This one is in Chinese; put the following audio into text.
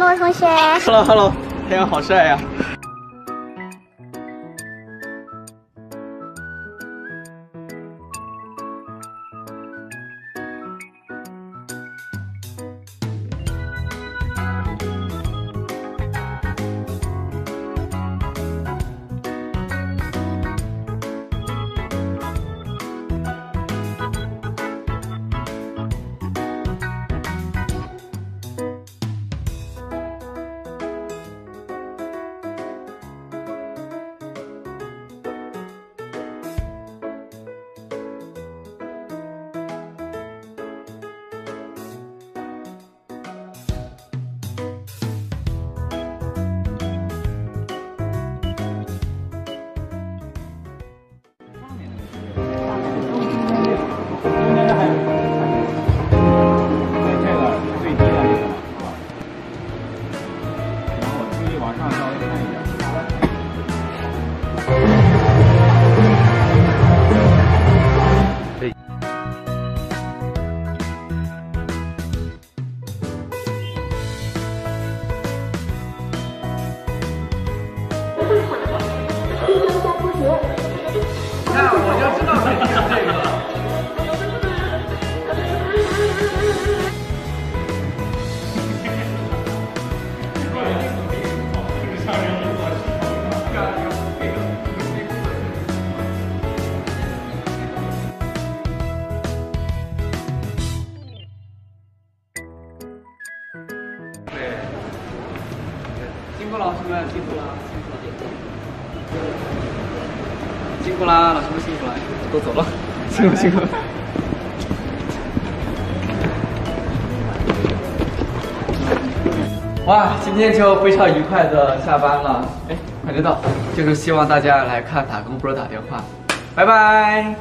诺同学。Hello， 太阳好晒呀、啊。 辛苦啦，老师们辛苦了，都走了，辛苦辛苦。哇，今天就非常愉快的下班了，哎，快点到，就是希望大家来看打工不是打电话，拜拜。